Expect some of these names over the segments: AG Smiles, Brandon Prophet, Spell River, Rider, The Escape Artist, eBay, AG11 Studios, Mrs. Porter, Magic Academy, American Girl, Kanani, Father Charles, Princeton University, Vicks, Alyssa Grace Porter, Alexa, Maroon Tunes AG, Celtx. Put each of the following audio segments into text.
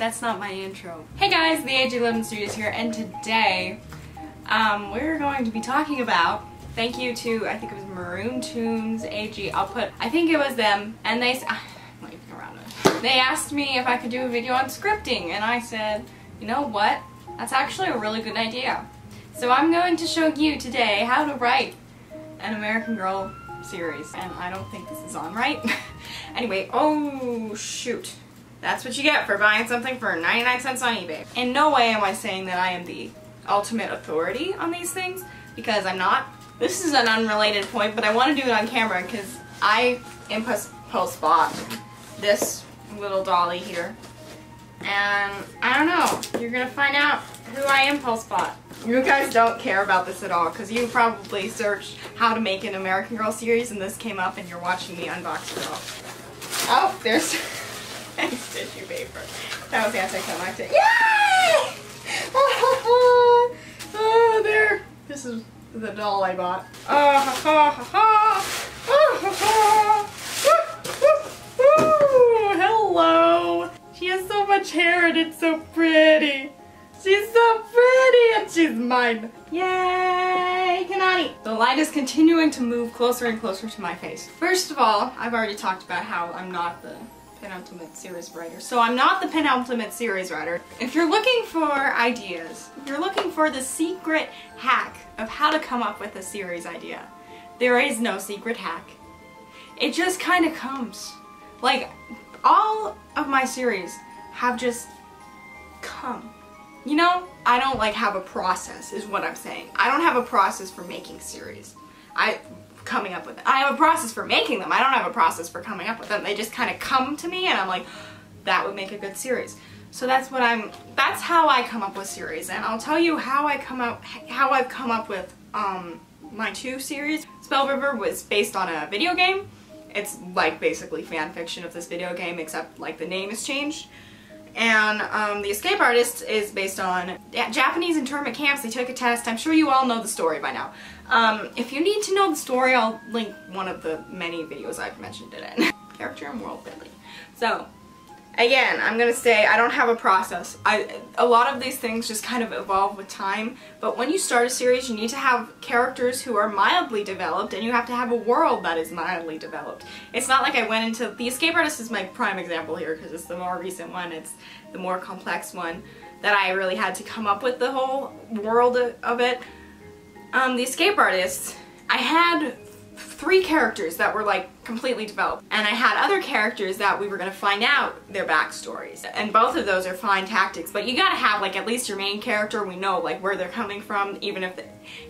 That's not my intro. Hey guys, the AG11 Studios here, and today we're going to be talking about, thank you to, I think it was Maroon Tunes AG, I'll put, I think it was them, and they, I'm leaving around it. They asked me if I could do a video on scripting, and I said, you know what, that's actually a really good idea. So I'm going to show you today how to write an American Girl series, and I don't think this is on right. Anyway, oh shoot. That's what you get for buying something for 99 cents on eBay. In no way am I saying that I am the ultimate authority on these things, because I'm not. This is an unrelated point, but I want to do it on camera because I impulse bought this little dolly here. And I don't know, you're gonna find out who I impulse bought. You guys don't care about this at all because you probably searched how to make an American Girl series and this came up and you're watching me unbox it all. Oh, there's tissue paper. That was anticlimactic. Yay! Oh, there. This is the doll I bought. Hello. She has so much hair and it's so pretty. She's so pretty and she's mine. Yay, Kanani. The light is continuing to move closer and closer to my face. First of all, I've already talked about how I'm not the penultimate series writer. So I'm not the penultimate series writer. If you're looking for ideas, if you're looking for the secret hack of how to come up with a series idea, there is no secret hack. It just kind of comes. Like, all of my series have just come. You know, I don't like have a process is what I'm saying. I don't have a process for making series. Coming up with them. I have a process for making them. I don't have a process for coming up with them. They just kind of come to me and I'm like, that would make a good series. So that's what that's how I come up with series, and I'll tell you how I come up, how I've come up with my two series. Spell River was based on a video game. It's like basically fan fiction of this video game except like the name is changed. And The Escape Artist is based on Japanese internment camps. They took a test. I'm sure you all know the story by now. If you need to know the story, I'll link one of the many videos I've mentioned it in. Character and world building. So, again, I'm gonna say I don't have a process. A lot of these things just kind of evolve with time, but when you start a series, you need to have characters who are mildly developed, and you have to have a world that is mildly developed. It's not like I went into... The Escape Artist is my prime example here, because it's the more recent one, it's the more complex one, that I really had to come up with the whole world of it. The Escape Artist, I had three characters that were like completely developed, and I had other characters that we were gonna find out their backstories, and both of those are fine tactics, but you gotta have like at least your main character, we know like where they're coming from, even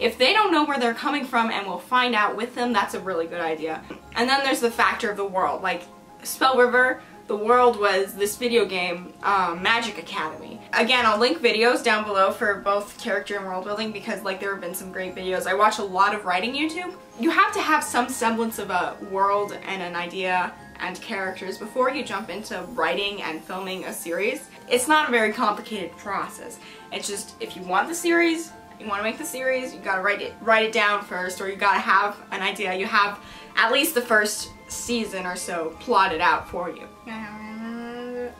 if they don't know where they're coming from, and we'll find out with them. That's a really good idea. And then there's the factor of the world. Like Spell River, the world was this video game, Magic Academy. Again, I'll link videos down below for both character and world building because like there have been some great videos. I watch a lot of writing YouTube. You have to have some semblance of a world and an idea and characters before you jump into writing and filming a series. It's not a very complicated process. It's just if you want the series, you want to make the series, you gotta write it down first, or you gotta have an idea. You have at least the first season or so plotted out for you.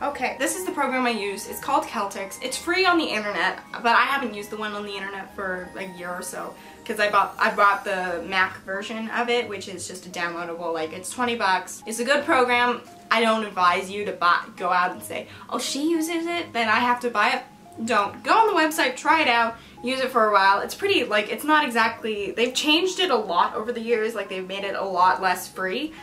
Okay, this is the program I use. It's called Celtx. It's free on the internet, but I haven't used the one on the internet for a year or so because I bought the Mac version of it, which is just a downloadable. Like it's 20 bucks. It's a good program. I don't advise you to go out and say, oh, she uses it, then I have to buy it. Don't. Go on the website, try it out, use it for a while. It's pretty, like, it's not exactly, they've changed it a lot over the years, like they've made it a lot less free,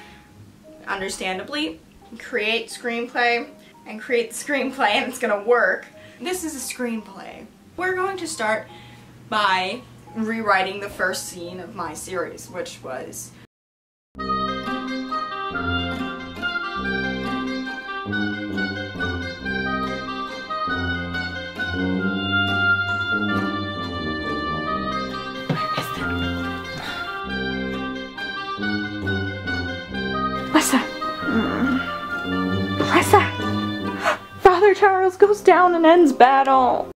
understandably. Create screenplay, and create the screenplay, and it's gonna work. This is a screenplay. We're going to start by rewriting the first scene of my series, which was... Alyssa! Father Charles goes down and ends battle!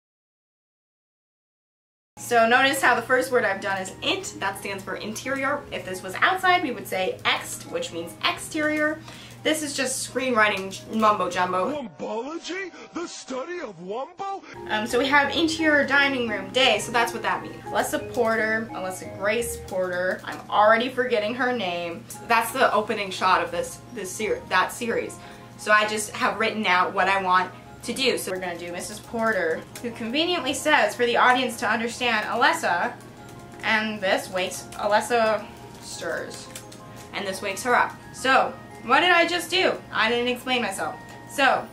So notice how the first word I've done is int. That stands for interior. If this was outside, we would say ext, which means exterior. This is just screenwriting mumbo jumbo. Wombology? The study of wombo? So we have interior dining room day, so that's what that means. Alyssa Porter, Alyssa Grace Porter. I'm already forgetting her name. That's the opening shot of that series. So I just have written out what I want to do. So we're gonna do Mrs. Porter, who conveniently says for the audience to understand Alyssa, and this wakes Alyssa stirs, and this wakes her up. So what did I just do? I didn't explain myself. So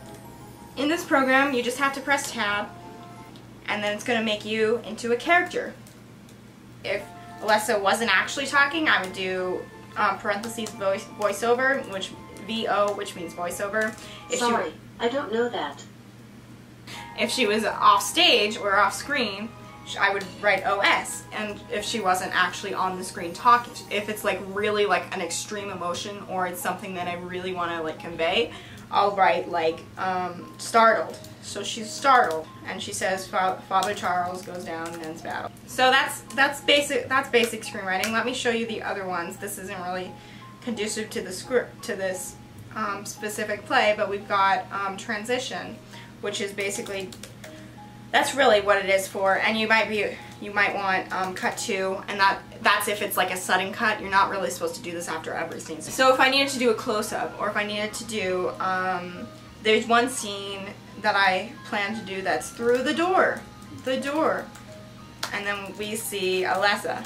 in this program you just have to press tab and then it's going to make you into a character. If Alyssa wasn't actually talking, I would do parentheses voiceover, which VO, which means voiceover. If sorry, I don't know that. If she was off stage or off screen, I would write OS, and if she wasn't actually on the screen talking, if it's like really like an extreme emotion or it's something that I really want to like convey, I'll write like startled. So she's startled, and she says Father Charles goes down and ends battle. So that's basic screenwriting. Let me show you the other ones. This isn't really conducive to the script to this specific play, but we've got transition, which is basically. That's really what it is for, and you might want cut to, and that's if it's like a sudden cut. You're not really supposed to do this after every scene. So if I needed to do a close-up, or if I needed to do, there's one scene that I plan to do that's through the door, and then we see Alyssa.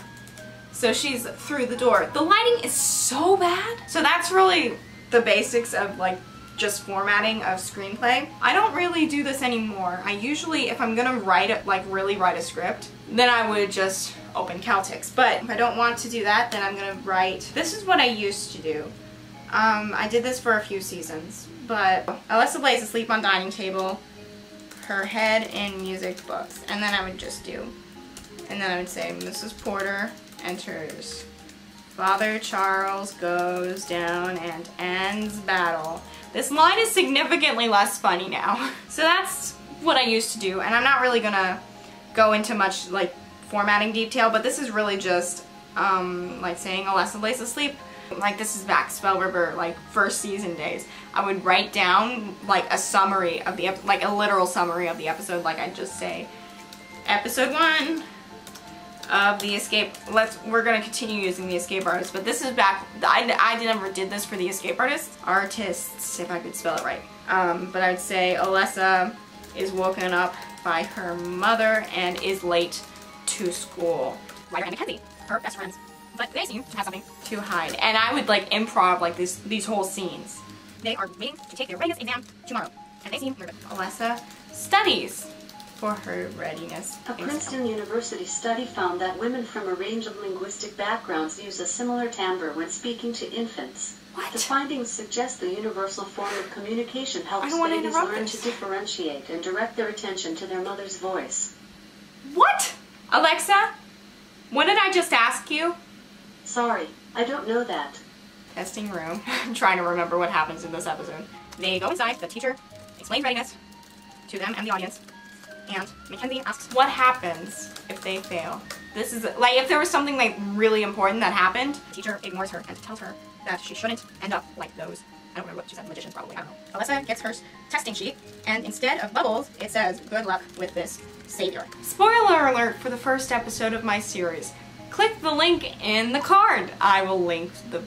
So she's through the door. The lighting is so bad. So that's really the basics of like just formatting of screenplay. I don't really do this anymore. I usually, if I'm gonna write it, like really write a script, then I would just open Celtx. But if I don't want to do that, then I'm gonna write. This is what I used to do. I did this for a few seasons, but Alyssa lays asleep on dining table, her head in music books, and then I would just do. And then I would say, Mrs. Porter enters. Father Charles goes down and ends battle. This line is significantly less funny now. So that's what I used to do, and I'm not really gonna go into much like formatting detail, but this is really just like saying Alyssa lays asleep. Like this is back Spell River, like first season days. I would write down like a summary of the like a literal summary of the episode. Like I'd just say, episode 1 of The Escape. We're gonna continue using The Escape Artist, but this is back. I never did this for The Escape Artist. Artists, if I could spell it right. But I'd say Alyssa is woken up by her mother and is late to school. Rider and McKenzie, her best friends, but they seem to have something to hide. And I would like improv like these whole scenes. They are meeting to take their readiness exam tomorrow, and they seem nervous. Alyssa studies for her readiness. A Princeton University study found that women from a range of linguistic backgrounds use a similar timbre when speaking to infants. What? The findings suggest the universal form of communication helps babies learn to differentiate and direct their attention to their mother's voice. What? Alexa, what did I just ask you? Sorry, I don't know that. Testing room. I'm trying to remember what happens in this episode. They go inside, the teacher explains readiness to them and the audience. And McKenzie asks, what happens if they fail? This is, like, if there was something, like, really important that happened, the teacher ignores her and tells her that she shouldn't end up like those. I don't remember what she said, magicians probably, I don't know. Alyssa gets her testing sheet, and instead of bubbles, it says, good luck with this savior. Spoiler alert for the first episode of my series. Click the link in the card. I will link the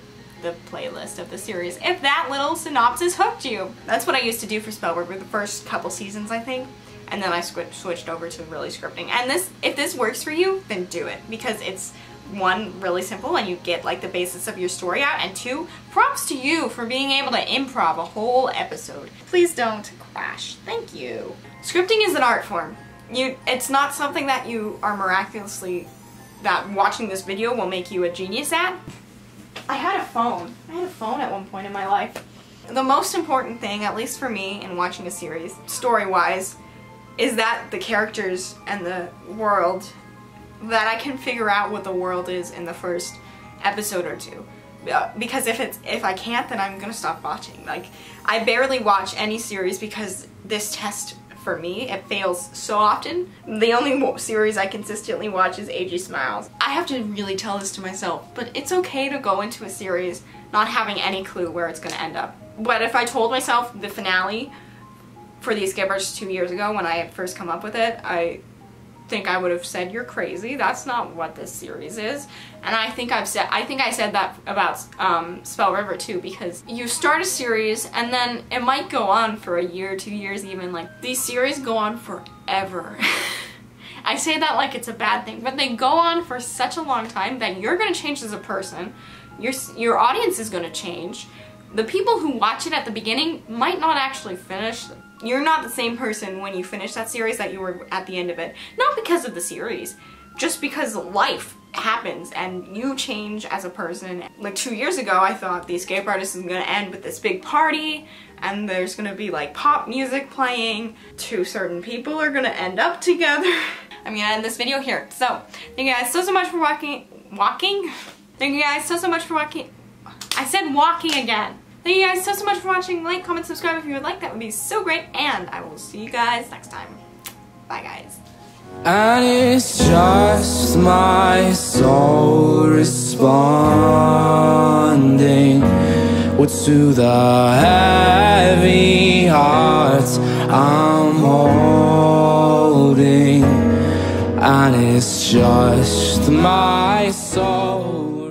playlist of the series if that little synopsis hooked you. That's what I used to do for Spell River the first couple seasons, I think. And then I switched over to really scripting. And this, if this works for you, then do it, because it's 1, really simple and you get like the basis of your story out, and 2, props to you for being able to improv a whole episode. Please don't crash, thank you. Scripting is an art form. It's not something that you are miraculously, that watching this video will make you a genius at. I had a phone at one point in my life. The most important thing, at least for me, in watching a series, story-wise, is that the characters and the world, that I can figure out what the world is in the first episode or 2. Because if I can't, then I'm gonna stop watching. Like, I barely watch any series because this test, for me, it fails so often. The only series I consistently watch is AG Smiles. I have to really tell this to myself, but it's okay to go into a series not having any clue where it's gonna end up. But if I told myself the finale for The Escape Artist 2 years ago when I had first come up with it, I think I would have said, "You're crazy. That's not what this series is." And I think I said that about Spell River too, because you start a series and then it might go on for a year, 2 years even. Like, these series go on forever. I say that like it's a bad thing, but they go on for such a long time that you're going to change as a person. Your audience is going to change. The people who watch it at the beginning might not actually finish. You're not the same person when you finish that series that you were at the end of it. Not because of the series, just because life happens and you change as a person. Like 2 years ago, I thought The Escape Artist is going to end with this big party and there's going to be like pop music playing. Two certain people are going to end up together. I'm going to end this video here. So, thank you guys so much for Thank you guys so much for watching. I said walking again. Thank you guys so much for watching. Like, comment, subscribe if you would like. That would be so great. And I will see you guys next time. Bye, guys. And it's just my soul responding to the heavy hearts I'm holding. And it's just my soul.